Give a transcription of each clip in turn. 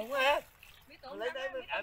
Không á. Lấy đấy mới lại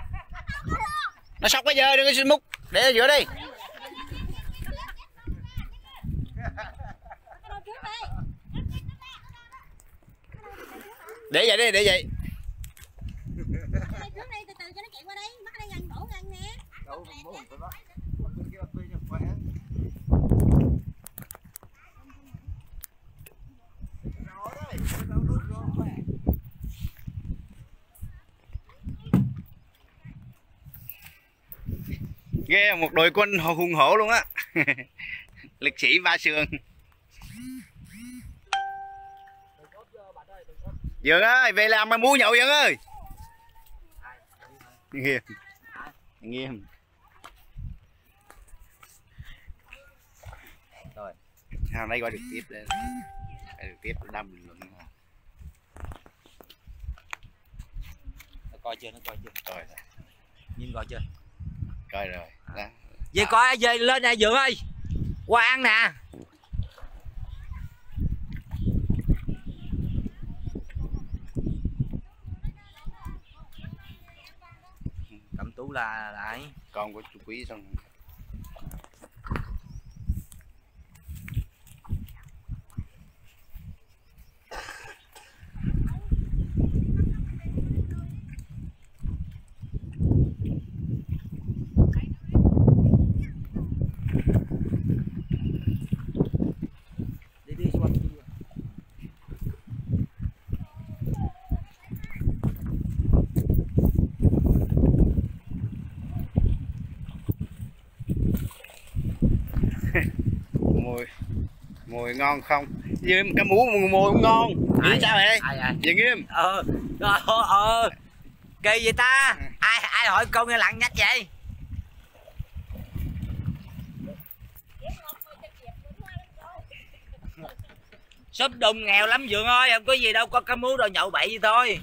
Nó sóc bây giờ đừng có múc để giữa đi. Để vậy đi, để vậy. Ghê, một đội quân hùng hổ luôn á. Lực sĩ Ba Sườn. Dường ơi, về làm mà mua nhậu Dường ơi. Nghiêm. Nghiêm. Rồi. Hôm nay gọi được tiếp đây. Gọi được tiếp đâm bình luận. Nó coi chưa, nó coi chưa. Rồi. Nhìn coi chưa. Coi rồi. Đó. Vậy coi về lên nè Dượng ơi. Qua ăn nè. Cẩm Tú là lại con của chú Quý xong. Mùi ngon không? Nghiêm cái mũ mùi cũng ngon. Vậy sao vậy? Vậy Nghiêm? Kỳ vậy ta? Ai hỏi câu nghe lặng nhách vậy? Súp đùng nghèo lắm Dượng ơi, không có gì đâu, có cá mú đồ nhậu bậy vậy thôi.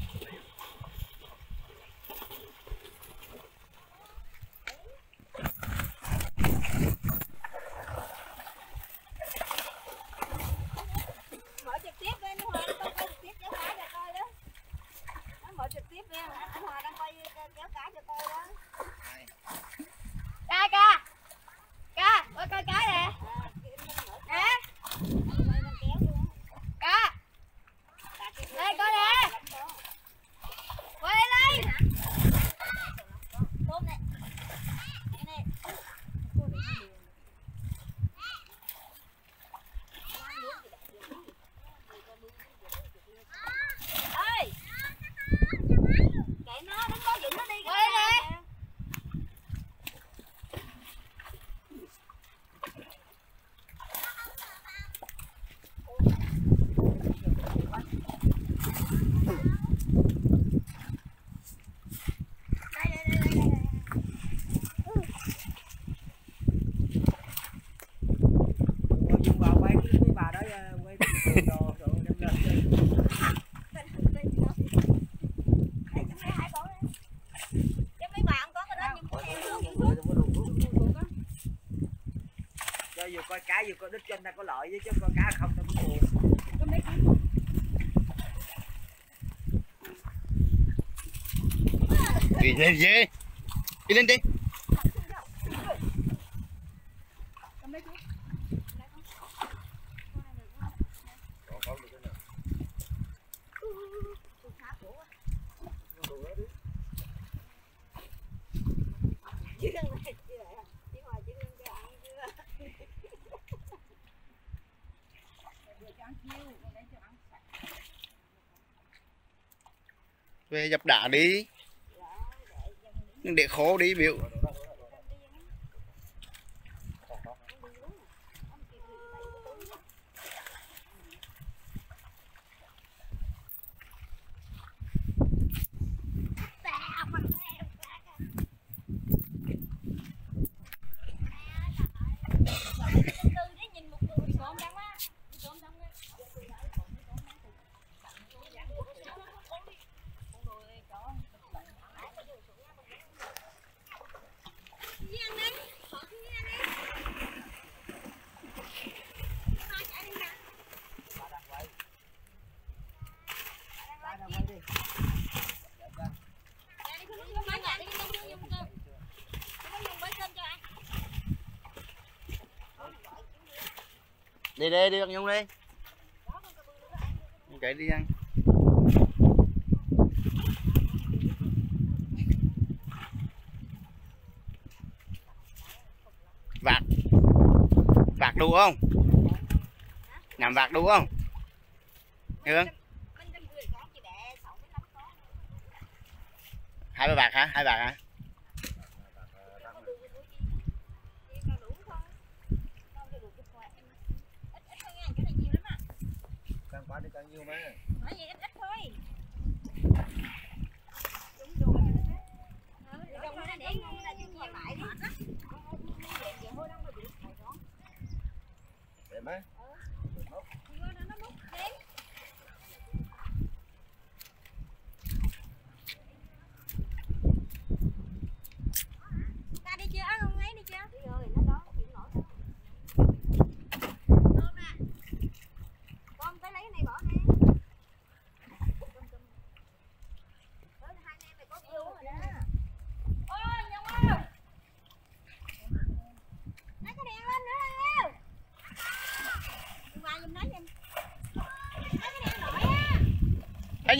Coi cá vừa coi đít cho anh ta có lợi với, chứ coi cá không ta cũng buồn. Đi lên đi. Đi lên đi. Về dập đá đi, để khổ đi biểu. Đi đi, đi con Nhung đi. Chạy đi ăn. Vạt. Vạt đu không? Nằm vạt đu không? Hương. 2 bạc hả? 2 bạc hả?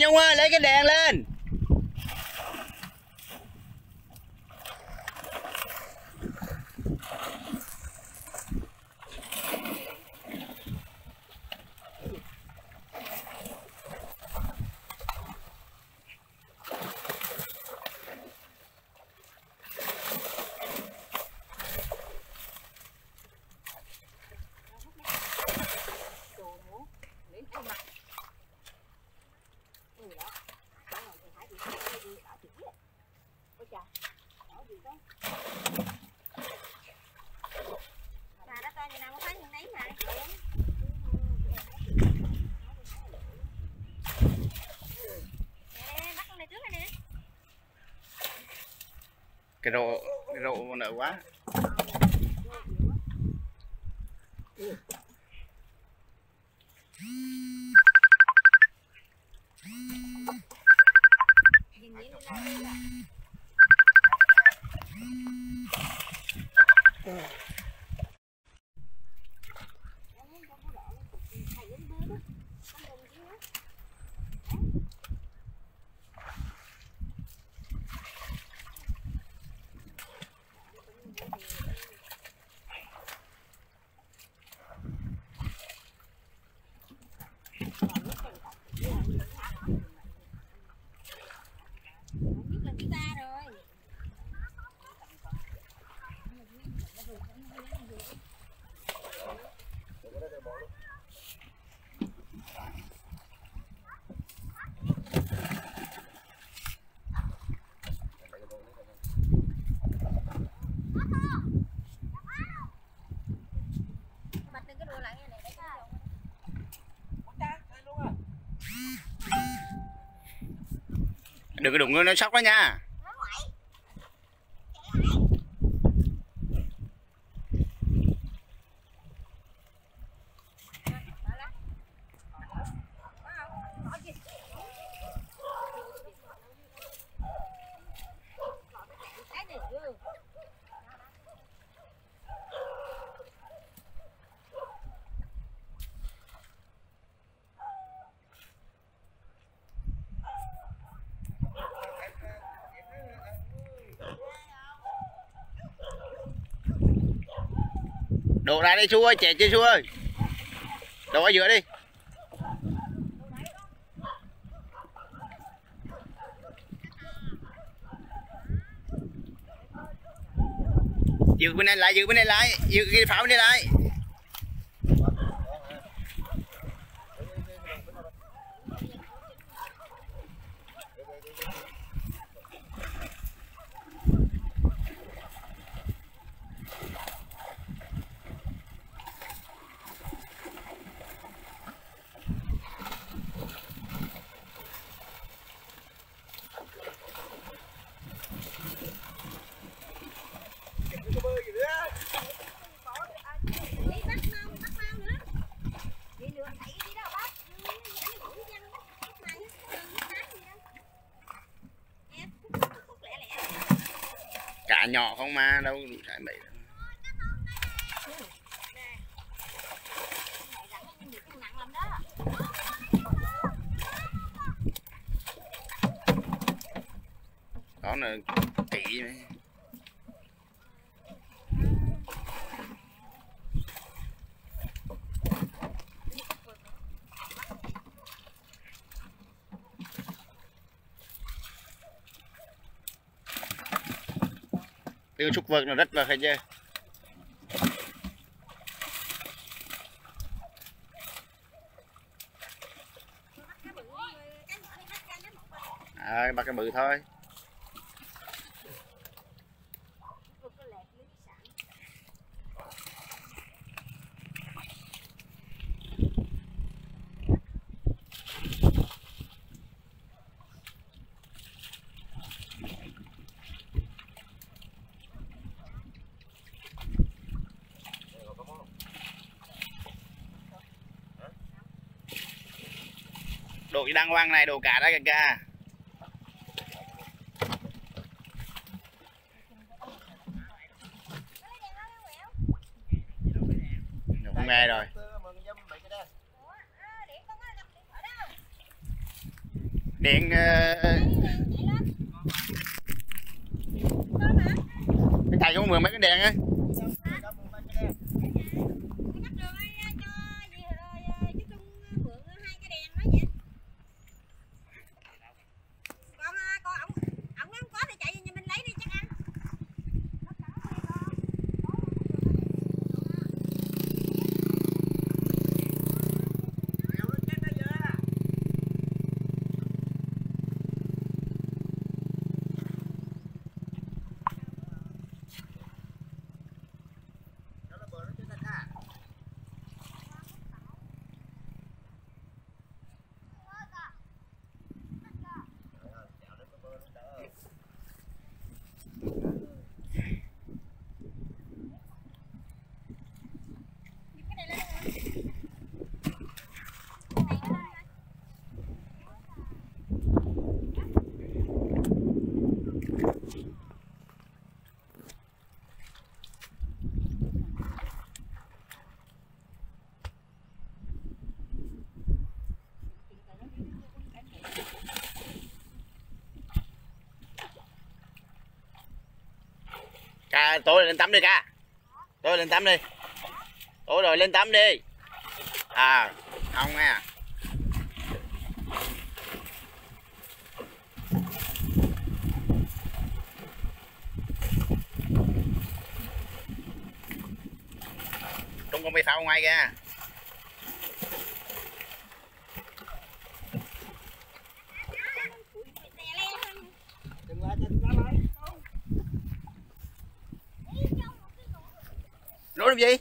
Nhung ơi, lấy cái đèn lên. Cái rô nợ quá. Đừng có đụng nó sốc quá nha. Đổ ra đi chú ơi, chè chơi chú ơi. Đổ ở giữa đi. Giữ bên này lại, giữ bên này lại, giữ cái pháo bên này lại. Cả nhỏ không ma đâu, đủ chạy mày. Đó là kỵ này. Tiêu xúc vật là rất là hay chơi. À, bắt cái bự thôi. Đồ đang quăng này, đồ cả đó kìa kìa. Không nghe rồi. Điện cái thầy cũng mượn mấy cái đèn á. Ca, tối lên tắm đi ca. Tối lên tắm đi. Tối rồi lên tắm đi. À, không nghe à. Đúng con bị sao ngoài kìa. Nói gì?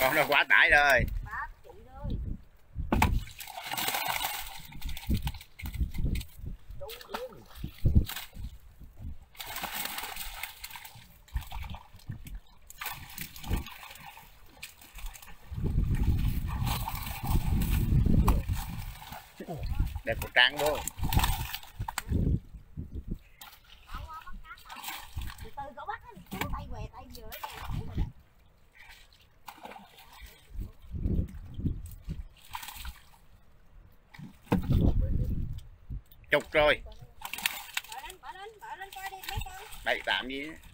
Con nó quá tải rồi. Đẹp của trang vô. Chục rồi. Bỏ lên coi đi mấy con. Đây tạm gì.